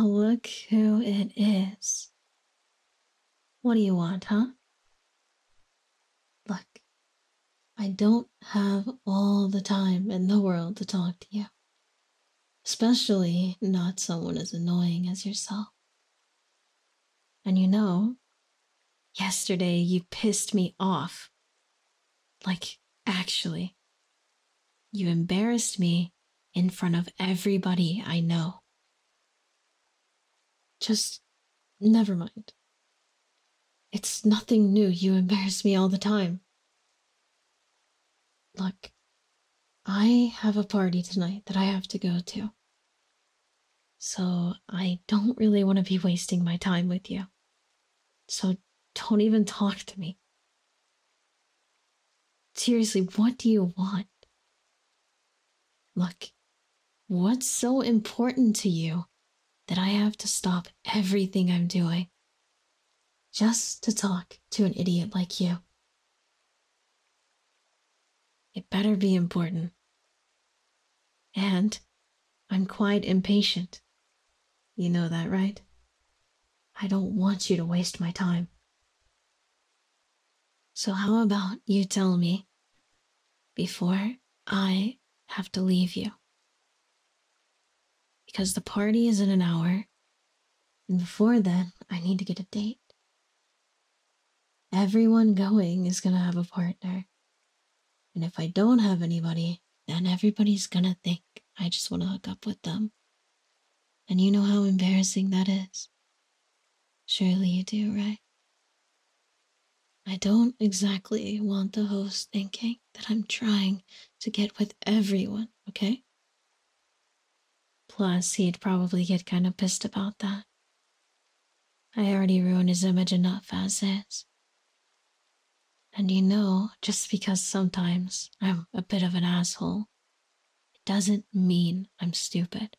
Look who it is. What do you want, huh? Look, I don't have all the time in the world to talk to you. Especially not someone as annoying as yourself. And you know, yesterday you pissed me off. Like, actually, you embarrassed me in front of everybody I know. Just, never mind. It's nothing new, you embarrass me all the time. Look, I have a party tonight that I have to go to. So I don't really want to be wasting my time with you. So don't even talk to me. Seriously, what do you want? Look, what's so important to you that I have to stop everything I'm doing just to talk to an idiot like you? It better be important. And I'm quite impatient. You know that, right? I don't want you to waste my time. So how about you tell me before I have to leave you? Because the party is in an hour, and before then, I need to get a date. Everyone going is gonna have a partner, and if I don't have anybody, then everybody's gonna think I just want to hook up with them. And you know how embarrassing that is. Surely you do, right? I don't exactly want the host thinking that I'm trying to get with everyone, okay? Plus, he'd probably get kind of pissed about that. I already ruined his image enough as is. And you know, just because sometimes I'm a bit of an asshole, it doesn't mean I'm stupid.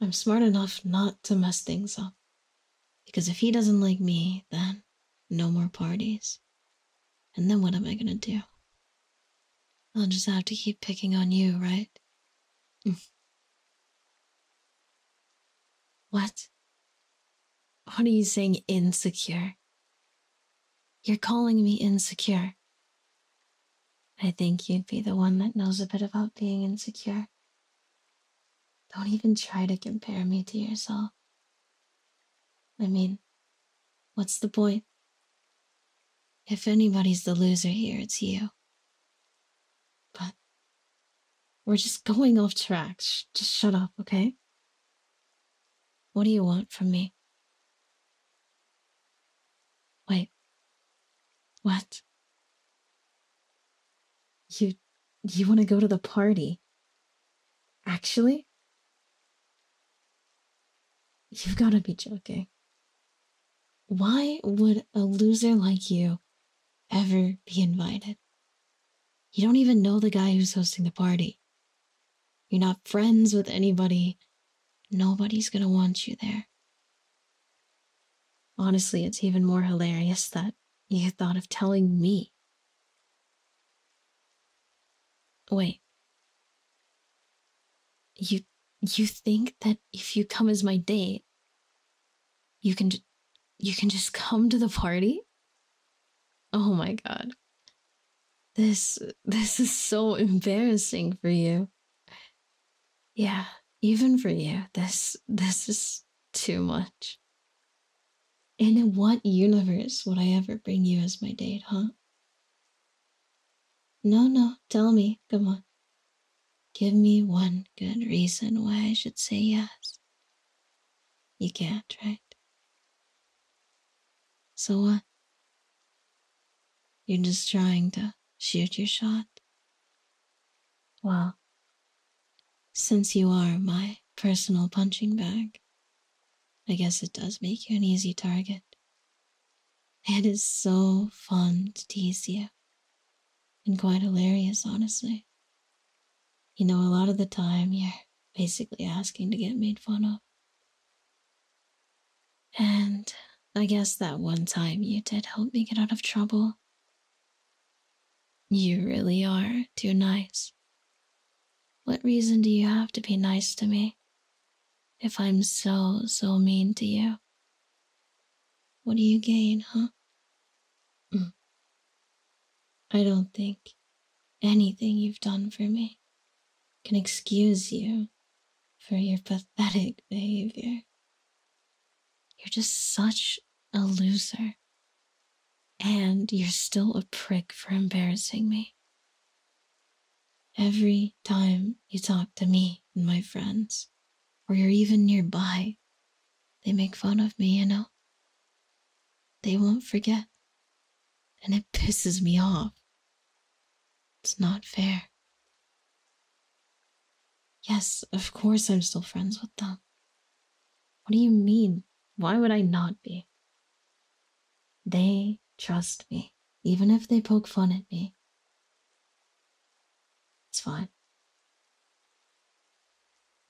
I'm smart enough not to mess things up. Because if he doesn't like me, then no more parties. And then what am I gonna do? I'll just have to keep picking on you, right? What? What are you saying, insecure? You're calling me insecure. I think you'd be the one that knows a bit about being insecure. Don't even try to compare me to yourself. I mean, what's the point? If anybody's the loser here, it's you. But we're just going off track. Just shut up, okay? What do you want from me? Wait. What? You want to go to the party? Actually? You've got to be joking. Why would a loser like you ever be invited? You don't even know the guy who's hosting the party. You're not friends with anybody. Nobody's gonna want you there. Honestly, it's even more hilarious that you thought of telling me. Wait. You think that if you come as my date, you can just come to the party? Oh my god. This is so embarrassing for you. Yeah. Even for you, this is too much. And in what universe would I ever bring you as my date, huh? No, tell me, come on. Give me one good reason why I should say yes. You can't, right? So what? You're just trying to shoot your shot? Well, since you are my personal punching bag, I guess it does make you an easy target. It is so fun to tease you, and quite hilarious, honestly. You know, a lot of the time you're basically asking to get made fun of. And I guess that one time you did help me get out of trouble. You really are too nice. What reason do you have to be nice to me? if I'm so mean to you? What do you gain, huh? I don't think anything you've done for me can excuse you for your pathetic behavior. You're just such a loser. And you're still a prick for embarrassing me. Every time you talk to me and my friends, or you're even nearby, they make fun of me, you know? They won't forget. And it pisses me off. It's not fair. Yes, of course I'm still friends with them. What do you mean? Why would I not be? They trust me, even if they poke fun at me. It's fine.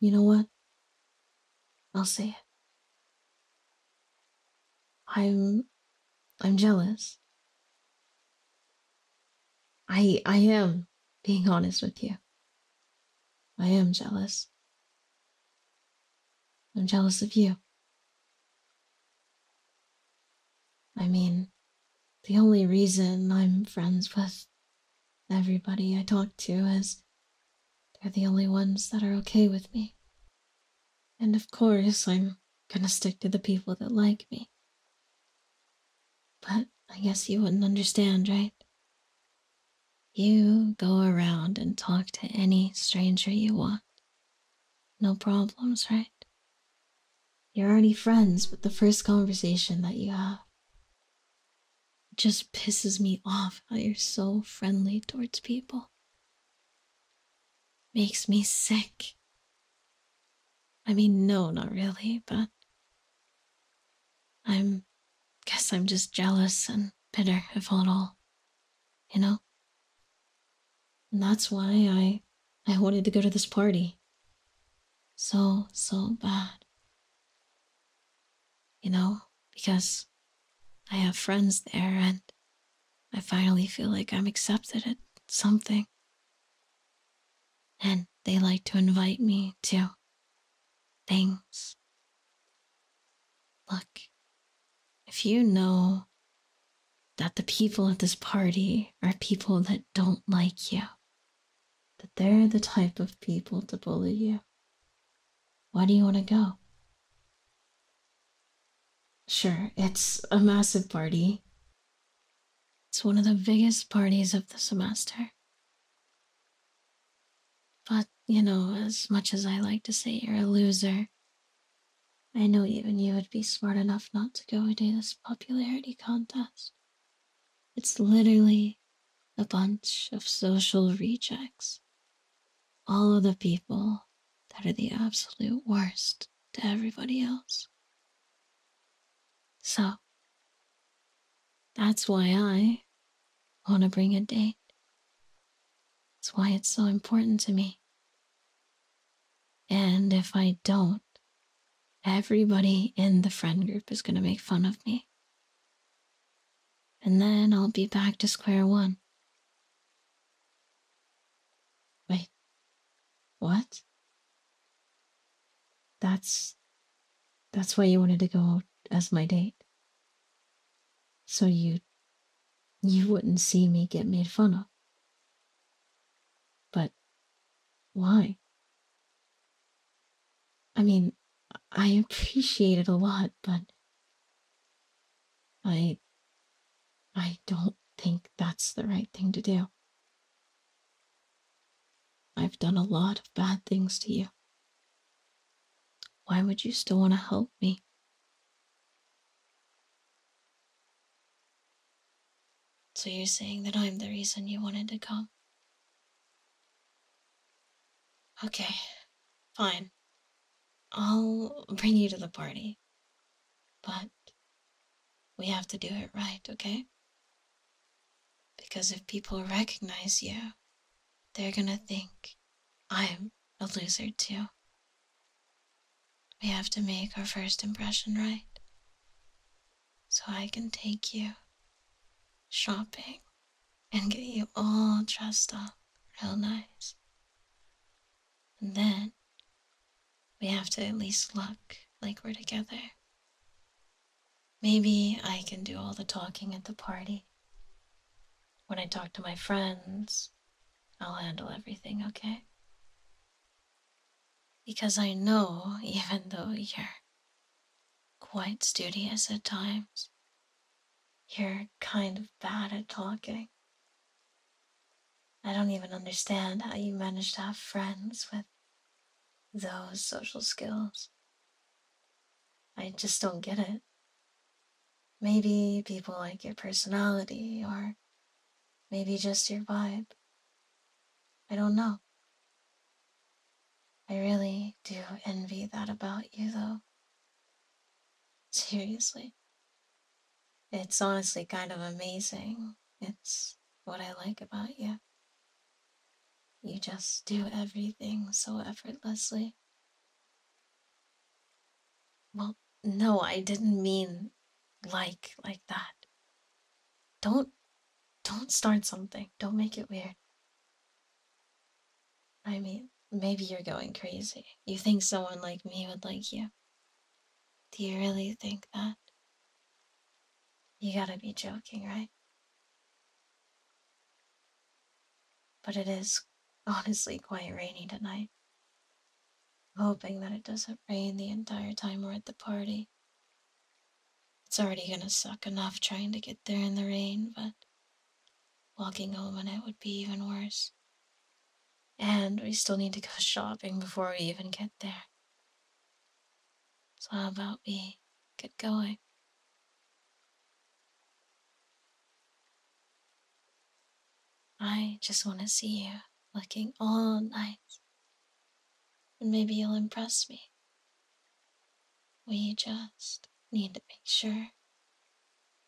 You know what? I'll say it. I'm jealous. I am being honest with you. I am jealous. I'm jealous of you. I mean, the only reason I'm friends with everybody I talk to is they're the only ones that are okay with me. And of course, I'm gonna stick to the people that like me. But I guess you wouldn't understand, right? You go around and talk to any stranger you want. No problems, right? You're already friends with the first conversation that you have. It just pisses me off how you're so friendly towards people. Makes me sick. I mean, no, not really, but guess I'm just jealous and bitter about it all, you know? And that's why I wanted to go to this party. So bad. You know, because I have friends there and I finally feel like I'm accepted at something. And they like to invite me to things. Look, if you know that the people at this party are people that don't like you, that they're the type of people to bully you, why do you want to go? Sure, it's a massive party. It's one of the biggest parties of the semester. But, you know, as much as I like to say you're a loser, I know even you would be smart enough not to go into this popularity contest. It's literally a bunch of social rejects. All of the people that are the absolute worst to everybody else. So, that's why I want to bring a date. That's why it's so important to me. And if I don't, everybody in the friend group is going to make fun of me. And then I'll be back to square one. Wait. What? That's why you wanted to go as my date? So you wouldn't see me get made fun of. But why? I mean, I appreciate it a lot, but I don't think that's the right thing to do. I've done a lot of bad things to you. Why would you still want to help me? So you're saying that I'm the reason you wanted to come? Okay, fine. I'll bring you to the party, but we have to do it right, okay? Because if people recognize you, they're gonna think I'm a loser too. We have to make our first impression right, so I can take you shopping and get you all dressed up real nice. And then We have to at least look like we're together. Maybe I can do all the talking at the party. When I talk to my friends, I'll handle everything, okay? Because I know, even though you're quite studious at times, you're kind of bad at talking. I don't even understand how you manage to have friends with those social skills. I just don't get it. Maybe people like your personality, or maybe just your vibe. I don't know. I really do envy that about you, though. Seriously. It's honestly kind of amazing. It's what I like about you. You just do everything so effortlessly. Well, no, I didn't mean like that. Don't start something. Don't make it weird. I mean, maybe you're going crazy. You think someone like me would like you. Do you really think that? You gotta be joking, right? But it is honestly quite rainy tonight. I'm hoping that it doesn't rain the entire time we're at the party. It's already gonna suck enough trying to get there in the rain, but walking home in it would be even worse. And we still need to go shopping before we even get there. So how about we get going? I just want to see you looking all nice. And maybe you'll impress me. We just need to make sure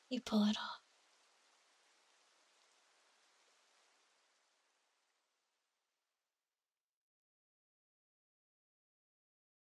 you pull it off.